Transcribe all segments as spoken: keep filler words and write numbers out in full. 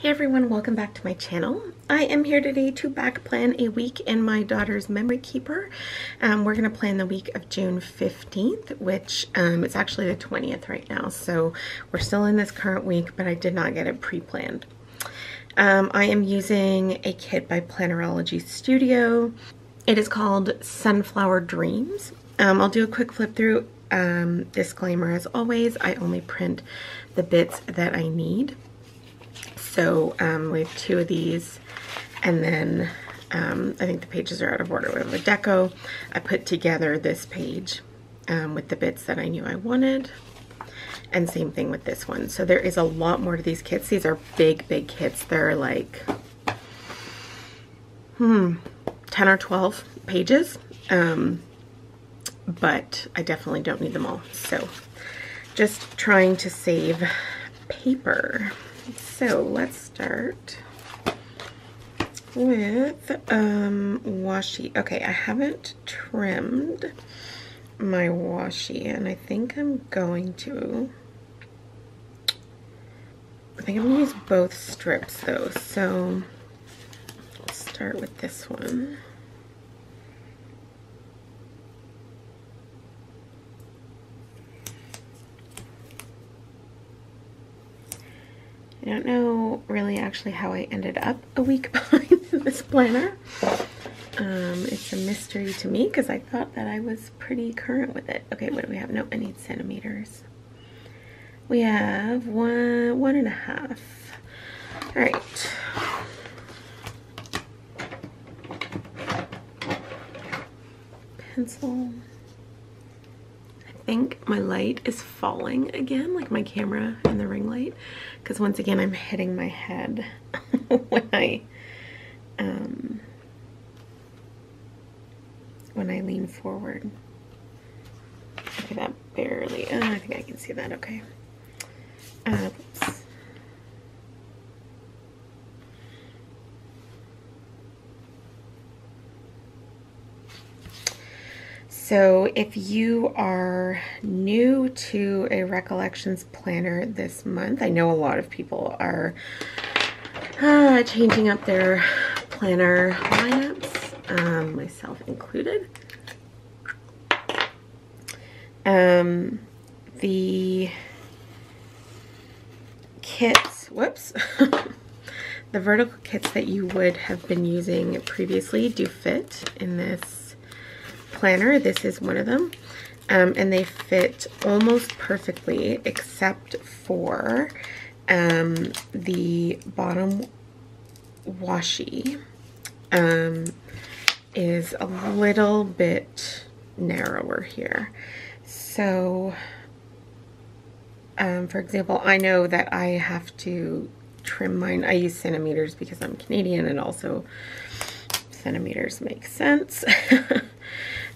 Hey everyone, welcome back to my channel. I am here today to back plan a week in my daughter's memory keeper. Um, we're going to plan the week of June fifteenth, which um, it's actually the twentieth right now. So we're still in this current week, but I did not get it pre-planned. Um, I am using a kit by Plannerology Studio. It is called Sunflower Dreams. Um, I'll do a quick flip through. Um, disclaimer as always, I only print the bits that I need. So um, we have two of these, and then um, I think the pages are out of order. We have a deco. I put together this page um, with the bits that I knew I wanted, and same thing with this one. So there is a lot more to these kits. These are big, big kits. They're like hmm, ten or twelve pages, um, but I definitely don't need them all. So just trying to save paper. So let's start with um, washi. Okay, I haven't trimmed my washi, and I think I'm going to, I think I'm going to use both strips though. So let's start with this one. I don't know really actually how I ended up a week behind this planner. Um, it's a mystery to me because I thought that I was pretty current with it. Okay, what do we have? No, I need centimeters. We have one, one and a half. All right. Pencil. I think my light is falling again, like my camera and the ring light, because once again I'm hitting my head when I um, when I lean forward. Okay, that barely. Oh, I think I can see that. Okay. Uh, oops. So if you are new to a Recollections planner this month, I know a lot of people are uh, changing up their planner lineups, um, myself included. Um, the kits, whoops, the vertical kits that you would have been using previously do fit in this planner. This is one of them, um, and they fit almost perfectly except for um, the bottom washi um, is a little bit narrower here. So um, for example, I know that I have to trim mine. I use centimeters because I'm Canadian, and also centimeters make sense.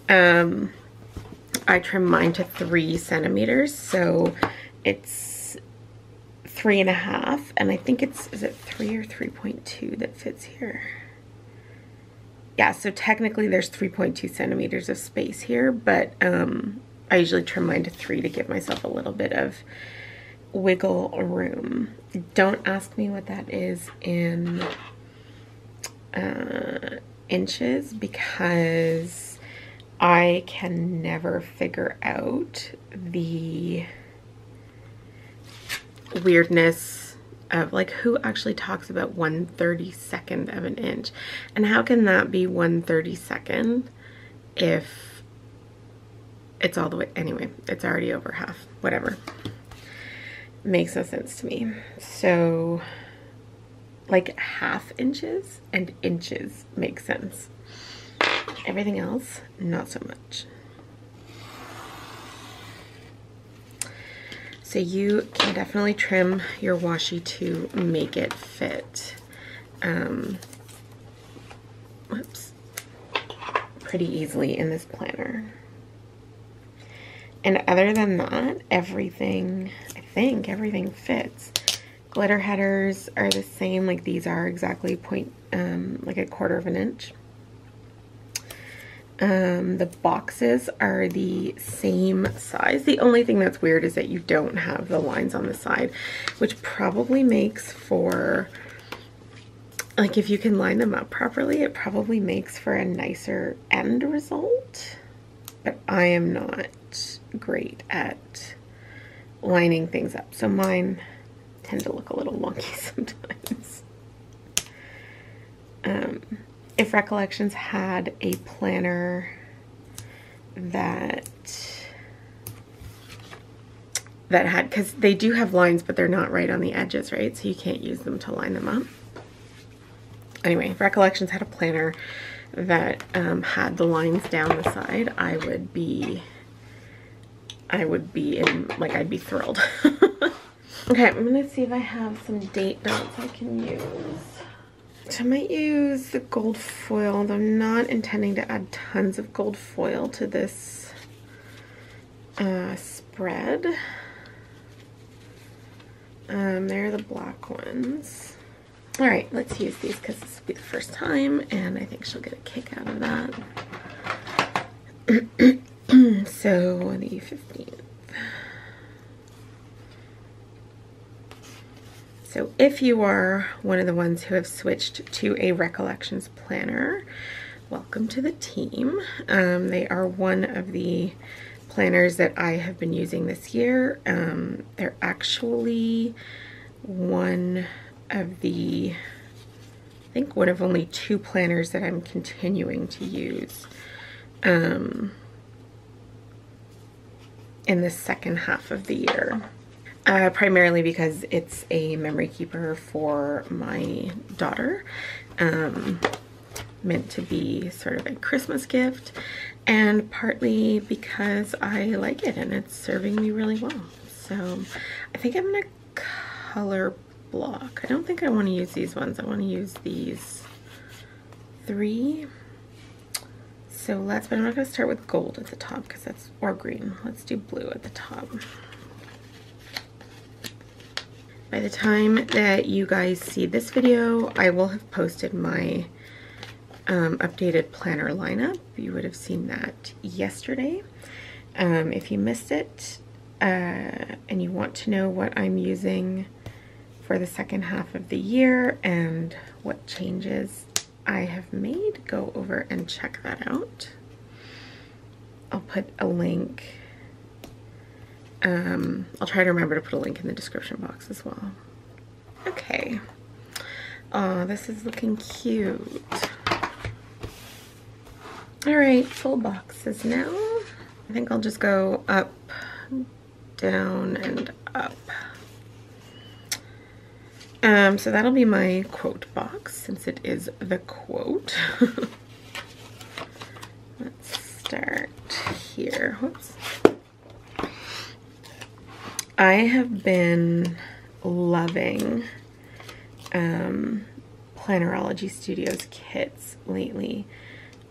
Um, I trim mine to three centimeters, so it's three and a half, and I think it's, is it three or three point two that fits here? Yeah, so technically there's three point two centimeters of space here, but um, I usually trim mine to three to give myself a little bit of wiggle room. Don't ask me what that is in uh, inches, because I can never figure out the weirdness of, like, who actually talks about one thirty-second of an inch, and how can that be one thirty-second if it's all the way, anyway, it's already over half, whatever. Makes no sense to me. So, like, half inches and inches make sense. Everything else, not so much. So you can definitely trim your washi to make it fit. Um, whoops. Pretty easily in this planner. And other than that, everything, I think everything fits. Glitter headers are the same, like these are exactly point, um, like a quarter of an inch. Um, the boxes are the same size. The only thing that's weird is that you don't have the lines on the side, which probably makes for like if you can line them up properly, it probably makes for a nicer end result. But I am not great at lining things up, so mine tend to look a little wonky sometimes. Um, if Recollections had a planner that that had, because they do have lines, but they're not right on the edges, right? So you can't use them to line them up. Anyway, if Recollections had a planner that um, had the lines down the side, I would be, I would be in, like, I'd be thrilled. Okay, I'm gonna see if I have some date notes I can use. So I might use the gold foil, though I'm not intending to add tons of gold foil to this uh, spread. Um, they're the black ones. All right, let's use these because this will be the first time, and I think she'll get a kick out of that. So the fifteenth. So if you are one of the ones who have switched to a Recollections planner, welcome to the team. Um, they are one of the planners that I have been using this year. Um, they're actually one of the, I think one of only two planners that I'm continuing to use um, in the second half of the year. Uh, primarily because it's a memory keeper for my daughter, um, meant to be sort of a Christmas gift, and partly because I like it and it's serving me really well. So I think I'm gonna color block. I don't think I want to use these ones. I want to use these three. So let's, but I'm not gonna start with gold at the top because that's, or green. Let's do blue at the top. By the time that you guys see this video, I will have posted my um, updated planner lineup. You would have seen that yesterday. Um, if you missed it uh, and you want to know what I'm using for the second half of the year and what changes I have made, go over and check that out. I'll put a link. Um, I'll try to remember to put a link in the description box as well. Okay. Oh, this is looking cute. All right, full boxes now. I think I'll just go up, down, and up. Um, so that'll be my quote box since it is the quote. Let's start here. Whoops. I have been loving um, Plannerology Studio's kits lately.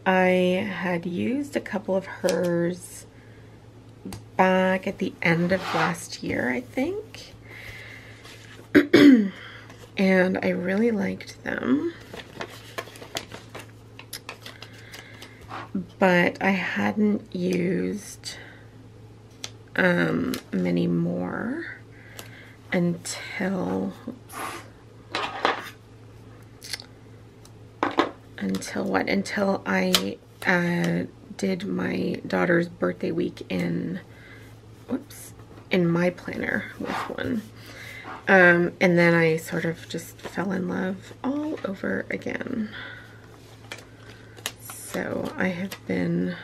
I had used a couple of hers back at the end of last year, I think. And I really liked them. But I hadn't used um many more until until what until I uh did my daughter's birthday week in whoops in my planner with one, um and then I sort of just fell in love all over again. So I have been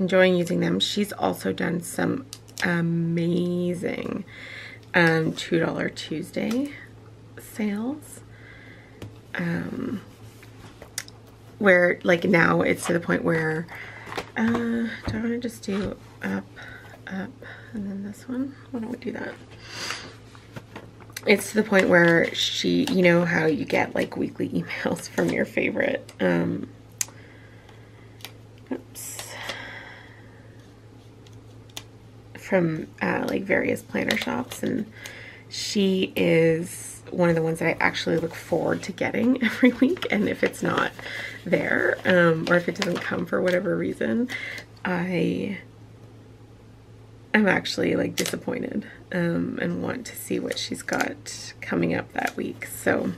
enjoying using them. She's also done some amazing um, two dollar Tuesday sales, um, where like now it's to the point where uh, do I want to just do up, up, and then this one? Why don't we do that? It's to the point where she, you know how you get like weekly emails from your favorite, um, oops. from uh, like various planner shops, and she is one of the ones that I actually look forward to getting every week, and if it's not there, um, or if it doesn't come for whatever reason, I am actually like disappointed um, and want to see what she's got coming up that week. So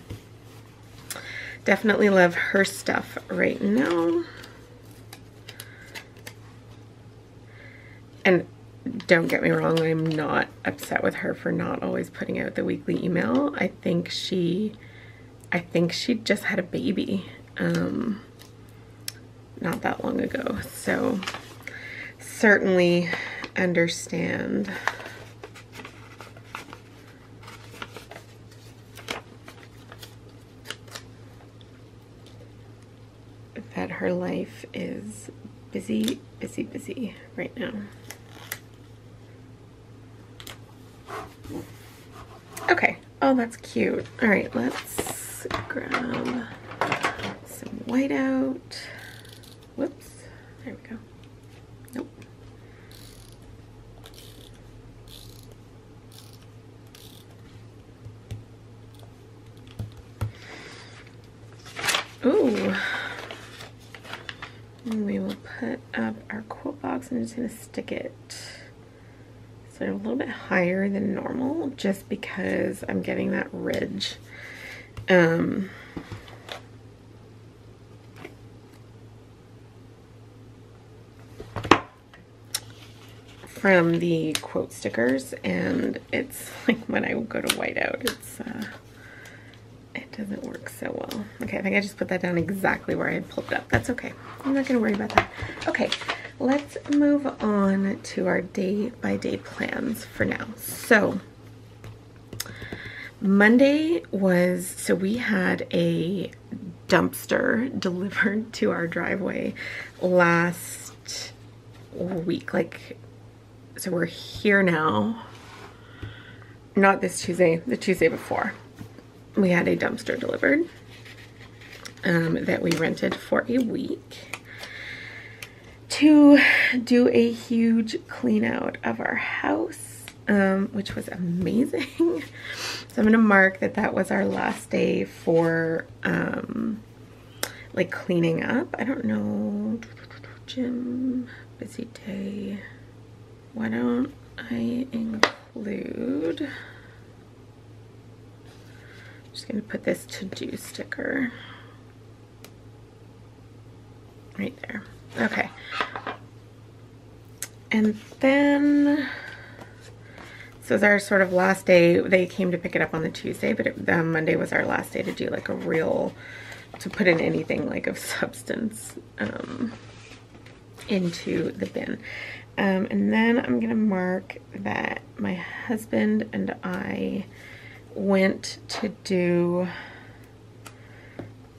Definitely love her stuff right now. And don't get me wrong, I'm not upset with her for not always putting out the weekly email. I think she, I think she just had a baby um, not that long ago. So certainly understand. That her life is busy, busy, busy right now. Okay, oh, that's cute. All right, let's grab some white out. Whoops, there we go. Nope. Ooh. We will put up our quilt box. I'm just going to stick it sort of a little bit higher than normal just because I'm getting that ridge. Um, from the quote stickers, and it's like when I go to white out, it's, uh, it doesn't work so well. Okay, I think I just put that down exactly where I had pulled it up. That's okay. I'm not going to worry about that. Okay, let's move on to our day-by-day plans for now. So, Monday was, so we had a dumpster delivered to our driveway last week. Like, so we're here now. Not this Tuesday, the Tuesday before. We had a dumpster delivered um, that we rented for a week to do a huge clean out of our house, um, which was amazing. So I'm going to mark that that was our last day for um, like cleaning up. I don't know, gym, busy day. Why don't I include... just going to put this to-do sticker right there. Okay. And then, so it's our sort of last day. They came to pick it up on the Tuesday, but it, um, Monday was our last day to do like a real, to put in anything like of substance um, into the bin. Um, and then I'm going to mark that my husband and I went to do,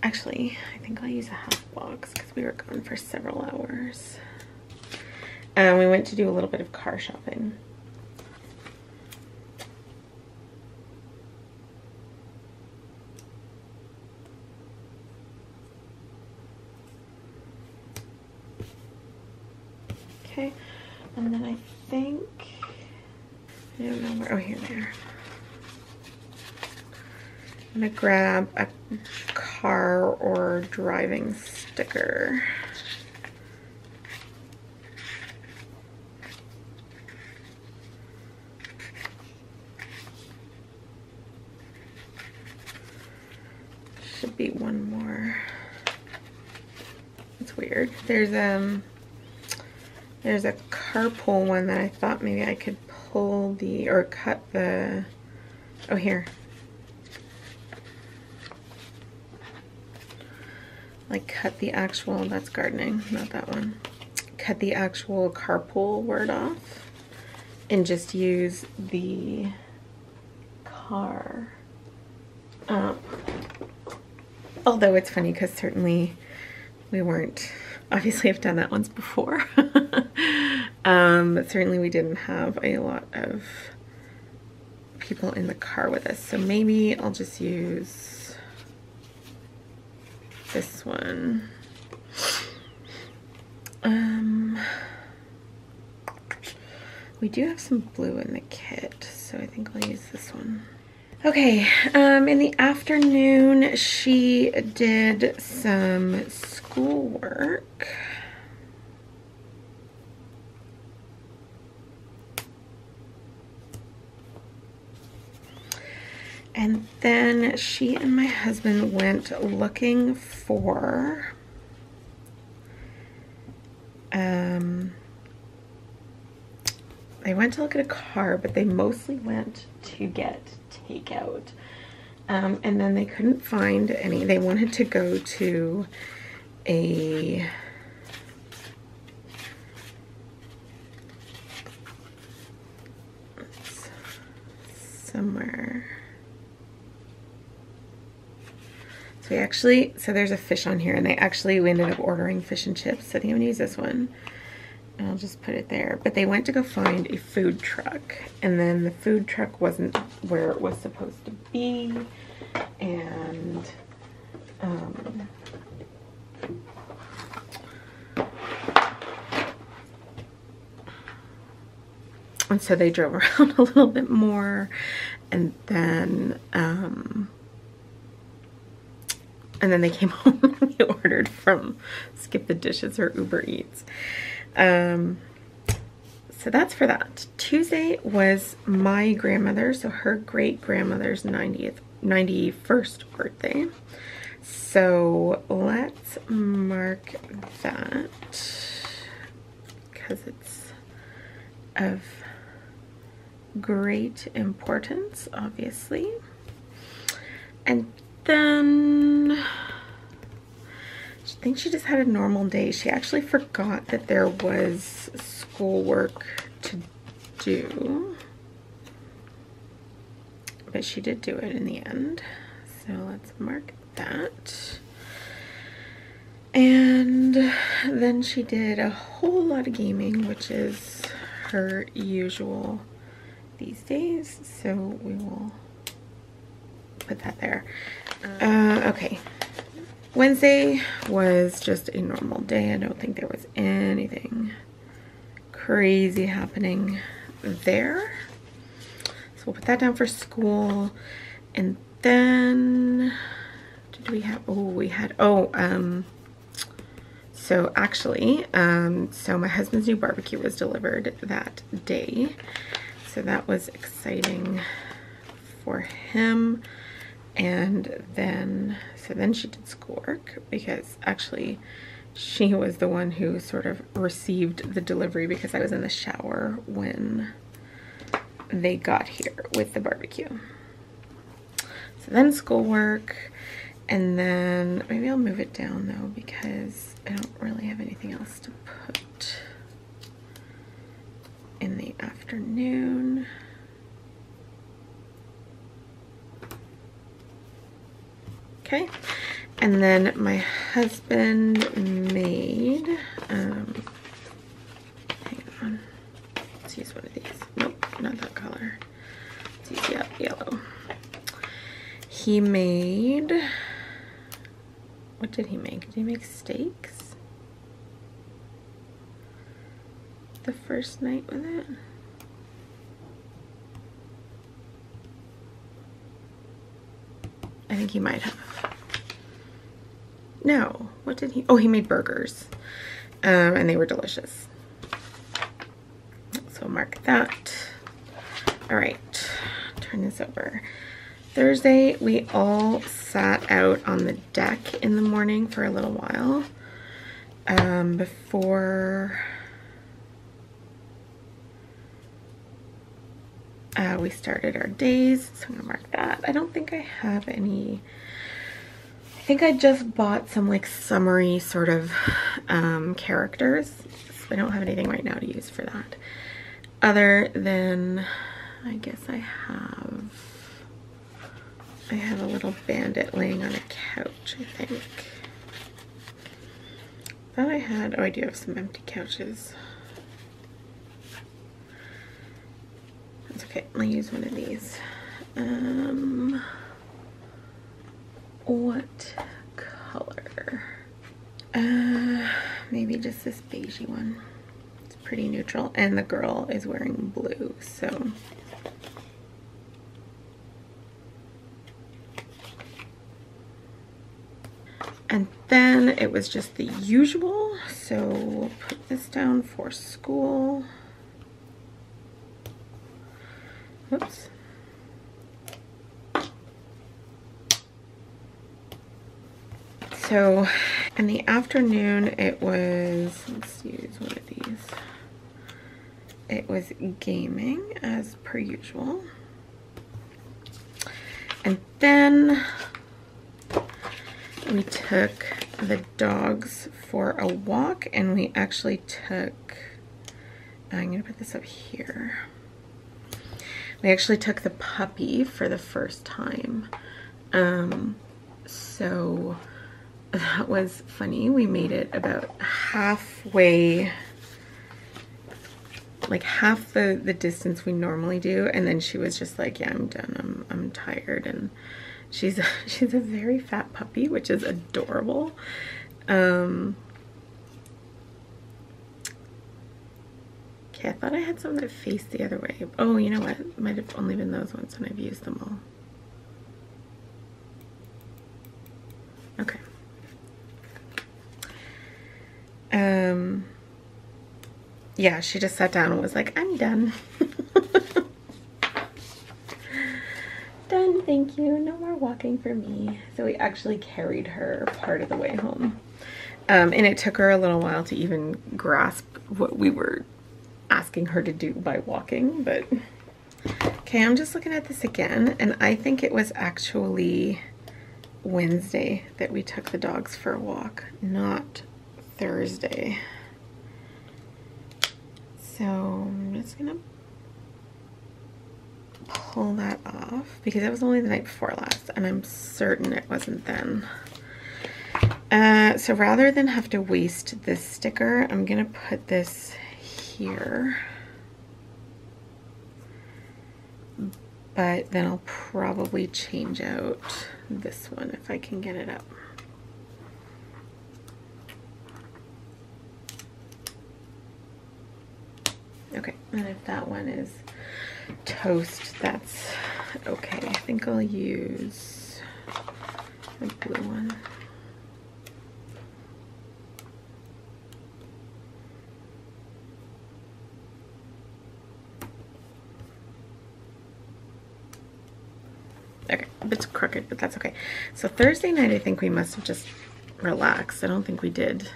actually I think I'll use a half box because we were gone for several hours, and um, we went to do a little bit of car shopping. Okay, and then I think I don't know where, oh here they are. I'm going to grab a car or driving sticker. Should be one more. It's weird. There's um there's a carpool one that I thought maybe I could pull the or cut the oh here. Like cut the actual, that's gardening, not that one. Cut the actual carpool word off and just use the car. Um, although it's funny because certainly we weren't, obviously I've done that once before. um, but certainly we didn't have a lot of people in the car with us. So maybe I'll just use this one. Um, we do have some blue in the kit, so I think I'll use this one. Okay, um, in the afternoon she did some schoolwork. And then she and my husband went looking for um they went to look at a car, but they mostly went to get takeout. Um, and then they couldn't find any. They wanted to go to a somewhere. So we actually, so there's a fish on here, and they actually we ended up ordering fish and chips. So I think I'm gonna use this one. I'll just put it there. But they went to go find a food truck, and then the food truck wasn't where it was supposed to be, and um, and so they drove around a little bit more, and then um, and then they came home and they ordered from Skip the Dishes or Uber Eats. Um, so that's for that. Tuesday was my grandmother, so her great-grandmother's ninetieth, ninety-first birthday. So let's mark that because it's of great importance, obviously. And then I think she just had a normal day. She actually forgot that there was schoolwork to do, but she did do it in the end. So let's mark that. And then she did a whole lot of gaming, which is her usual these days. So we will put that there. Uh, okay. Wednesday was just a normal day. I don't think there was anything crazy happening there. So we'll put that down for school. And then, did we have, oh, we had, oh, um, so actually, um, so my husband's new barbecue was delivered that day. So that was exciting for him. And then, so then she did schoolwork, because actually she was the one who sort of received the delivery, because I was in the shower when they got here with the barbecue. So then schoolwork, and then maybe I'll move it down though, because I don't really have anything else to put in the afternoon. Okay, and then my husband made, um, hang on, let's use one of these. Nope, not that color. Let's use yeah, yellow. He made, what did he make? Did he make steaks the first night with it? I think he might have. No, what did he? Oh, he made burgers, um, and they were delicious. So mark that. All right, turn this over. Thursday, we all sat out on the deck in the morning for a little while um, before Uh, we started our days, so I'm gonna mark that. I don't think I have any, I think I just bought some like summary sort of um, characters. So I don't have anything right now to use for that. Other than, I guess I have, I have a little bandit laying on a couch, I think. Thought I had, oh I do have some empty couches. Okay, I'll use one of these. Um, what color? Uh, maybe just this beigey one. It's pretty neutral, and the girl is wearing blue, so. And then it was just the usual, so we'll put this down for school. Oops. So in the afternoon it was, let's use one of these. It was gaming as per usual. And then we took the dogs for a walk, and we actually took, I'm gonna put this up here. We actually took the puppy for the first time. Um, so that was funny. We made it about halfway, like half the, the distance we normally do. And then she was just like, yeah, I'm done. I'm, I'm tired. And she's a, she's a very fat puppy, which is adorable. Um, okay, I thought I had some that faced the other way. Oh, you know what? It might have only been those ones, and I've used them all. Okay. Um, yeah, she just sat down and was like, I'm done. Done, thank you. No more walking for me. So we actually carried her part of the way home. Um, and it took her a little while to even grasp what we were asking her to do by walking. But okay, I'm just looking at this again. And I think it was actually Wednesday that we took the dogs for a walk, not Thursday. So I'm just gonna pull that off because it was only the night before last, and I'm certain it wasn't then. Uh, so rather than have to waste this sticker, I'm gonna put this here. But then I'll probably change out this one if I can get it up. Okay, and if that one is toast, that's okay. I think I'll use the blue one. Okay, it's crooked, but that's okay. So Thursday night, I think we must have just relaxed. I don't think we did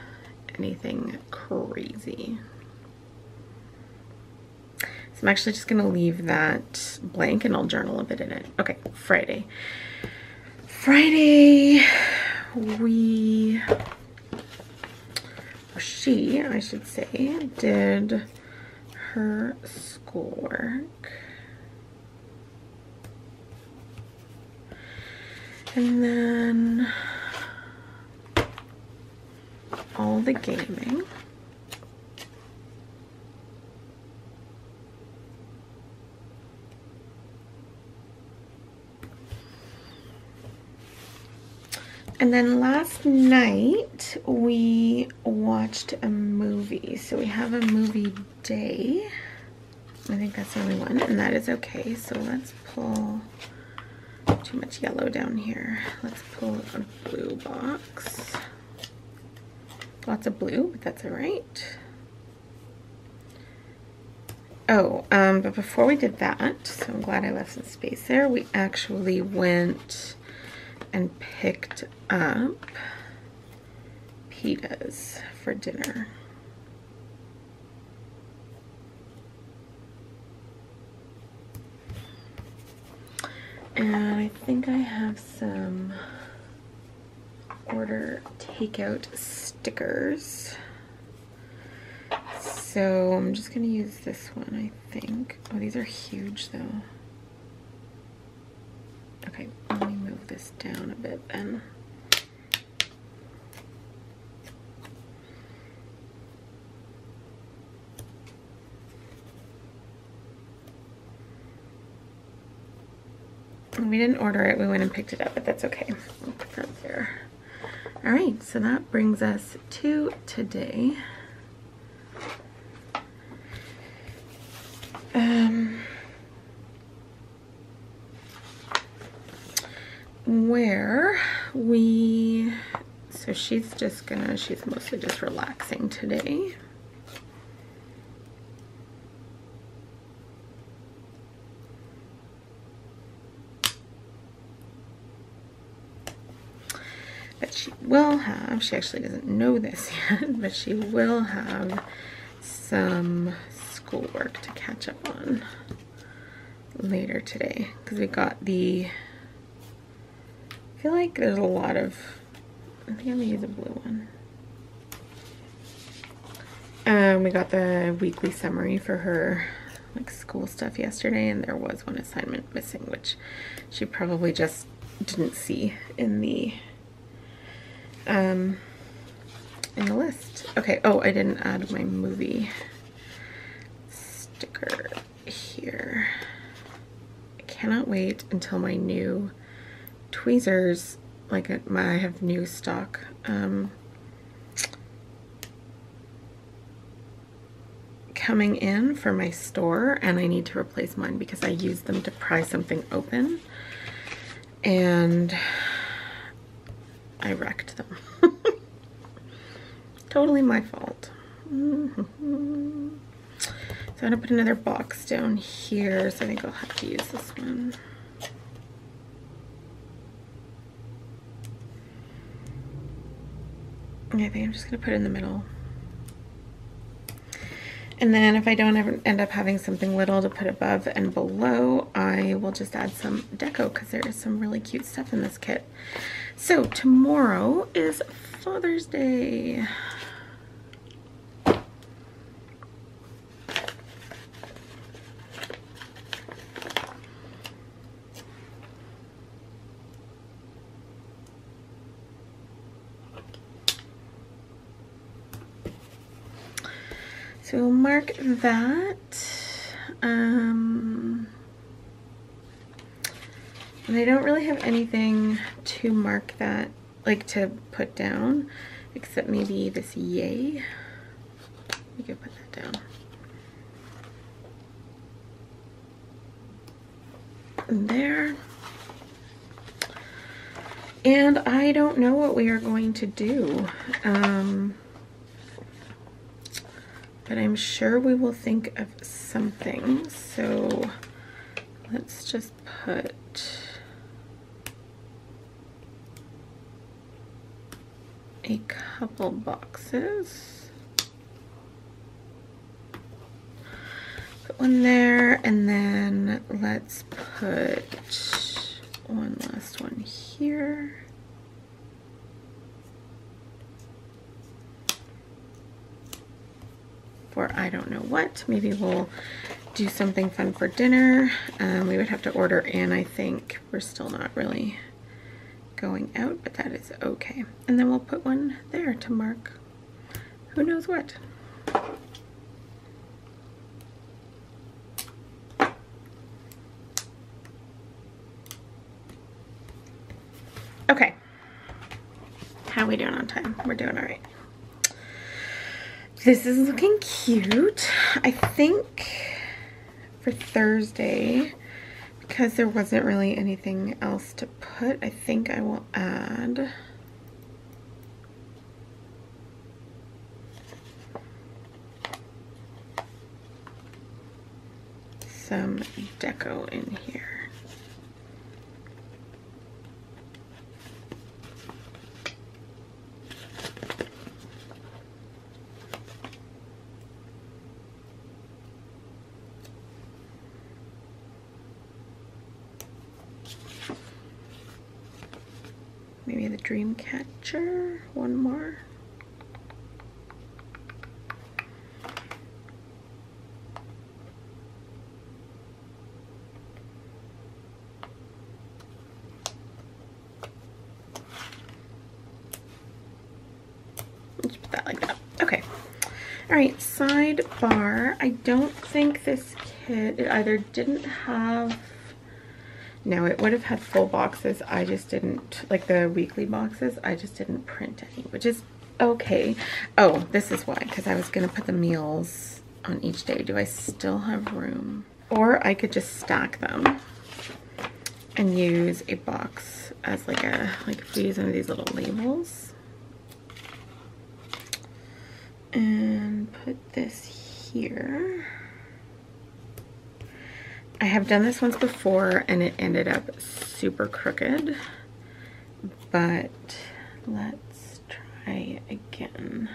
anything crazy. So I'm actually just gonna leave that blank and I'll journal a bit in it. Okay, Friday. Friday, we, or she, I should say, did her schoolwork. And then all the gaming. And then last night we watched a movie. So we have a movie day. I think that's the only one, and that is okay. So let's pull too much yellow down here. Let's pull a blue box. Lots of blue, but that's all right. Oh, um, but before we did that, so I'm glad I left some space there, we actually went and picked up pitas for dinner. And I think I have some order takeout stickers. So I'm just gonna use this one, I think. Oh, these are huge though. Okay, let me move this down a bit then. We didn't order it, we went and picked it up, but that's okay. I'll put that there. All right, so that brings us to today. Um, where we, so she's just gonna, she's mostly just relaxing today. that she will have, she actually doesn't know this yet, but she will have some schoolwork to catch up on later today, because we got the, I feel like there's a lot of, I think I'm gonna use a blue one. Um, we got the weekly summary for her like school stuff yesterday, and there was one assignment missing, which she probably just didn't see in the um in the list. Okay, oh, I didn't add my movie sticker here. I cannot wait until my new tweezers, like my, I have new stock um coming in for my store, and I need to replace mine because I use them to pry something open and I wrecked them. Totally my fault. Mm-hmm. So I'm gonna put another box down here, so I think I'll have to use this one. I think I'm just gonna put it in the middle. And then if I don't ever end up having something little to put above and below, I will just add some deco, because there is some really cute stuff in this kit. So tomorrow is Father's Day. So we'll mark that. Um, and I don't really have anything to mark that, like to put down, except maybe this yay. We could put that down. And there. And I don't know what we are going to do. Um, But I'm sure we will think of something. So let's just put, a couple boxes. Put one there, and then let's put one last one here. Or I don't know what. Maybe we'll do something fun for dinner. Um, we would have to order in, I think. We're still not really going out, but that is okay. And then we'll put one there to mark who knows what. Okay. How are we doing on time? We're doing all right. This is looking cute. I think for Thursday, because there wasn't really anything else to put, I think I will add some deco in here. Maybe the dream catcher, one more. Just put that like that. Okay. All right, sidebar. I don't think this kit, it either didn't have, no, it would have had full boxes. I just didn't, like the weekly boxes, I just didn't print any, which is okay. Oh, this is why, because I was going to put the meals on each day. Do I still have room? Or I could just stack them and use a box as like a, like if we use one of these little labels. And put this here. I have done this once before and it ended up super crooked, but Let's try again.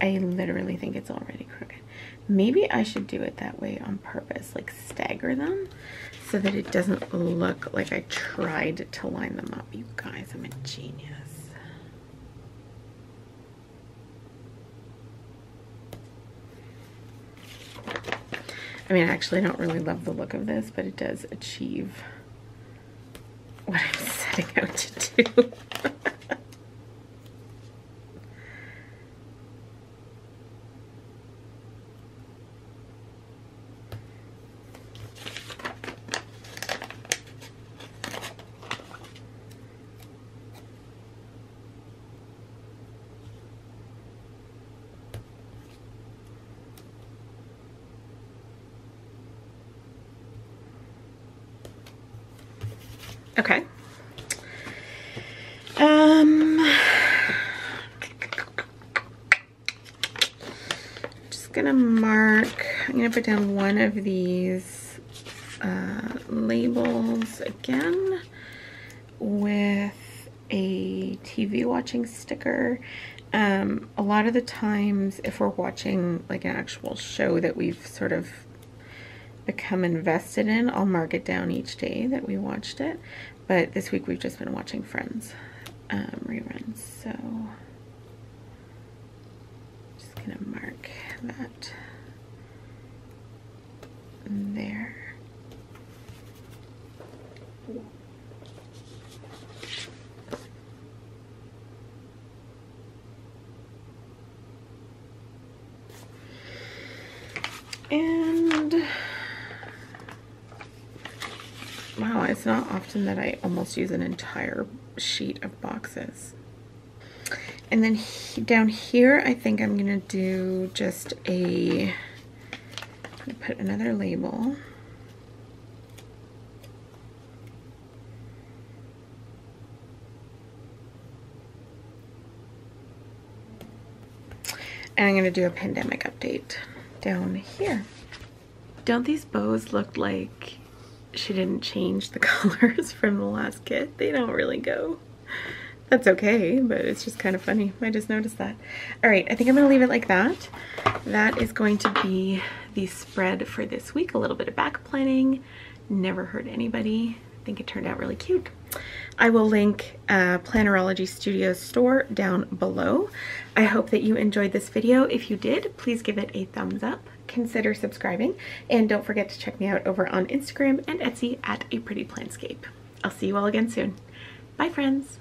I literally think it's already crooked. Maybe I should do it that way on purpose, like stagger them so that it doesn't look like I tried to line them up. You guys, I'm a genius. I mean, I actually don't really love the look of this, but it does achieve what I'm setting out to do. Okay. Um, I'm just gonna mark, I'm gonna put down one of these uh, labels again with a T V watching sticker. Um, a lot of the times if we're watching like an actual show that we've sort of become invested in, I'll mark it down each day that we watched it, but this week we've just been watching Friends um, reruns, so I'm just gonna mark that there. And wow, it's not often that I almost use an entire sheet of boxes. And then he, down here, I think I'm gonna do just a, I'm gonna put another label. And I'm gonna do a pandemic update down here. Don't these bows look like she didn't change the colors from the last kit? They don't really go. That's okay, but it's just kind of funny. I just noticed that. All right, I think I'm gonna leave it like that. That is going to be the spread for this week. A little bit of back planning. Never hurt anybody. I think it turned out really cute. I will link uh, Plannerology Studio store down below. I hope that you enjoyed this video. If you did, please give it a thumbs up. Consider subscribing, and don't forget to check me out over on Instagram and Etsy at A Pretty Planscape. I'll see you all again soon. Bye, friends.